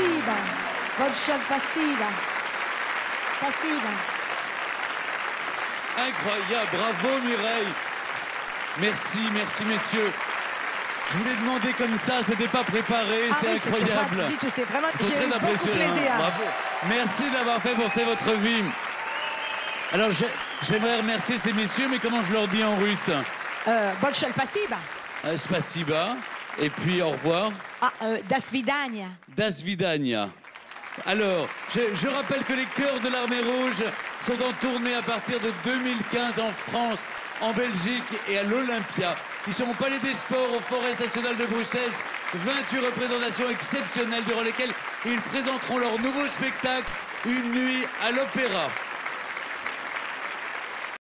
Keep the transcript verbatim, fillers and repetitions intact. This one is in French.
Passiba. Bolshal, Passiba. Passiba. Incroyable. Bravo, Mireille. Merci, merci, messieurs. Je vous l'ai demandé comme ça, c'était pas préparé, ah c'est oui, incroyable. C'est vraiment, j'ai eu beaucoup de plaisir. Bravo. Merci de l'avoir fait penser votre vie. Alors j'aimerais remercier ces messieurs, mais comment je leur dis en russe? euh, Bolshal Passiba. Euh, Spasiba. Et puis au revoir. Ah, euh, Do svidaniya. Do svidaniya. Alors, je, je rappelle que les Chœurs de l'Armée rouge sont en tournée à partir de deux mille quinze en France, en Belgique et à l'Olympia. Ils sont au Palais des Sports, au Forest National de Bruxelles. vingt-huit représentations exceptionnelles durant lesquelles ils présenteront leur nouveau spectacle, Une nuit à l'Opéra.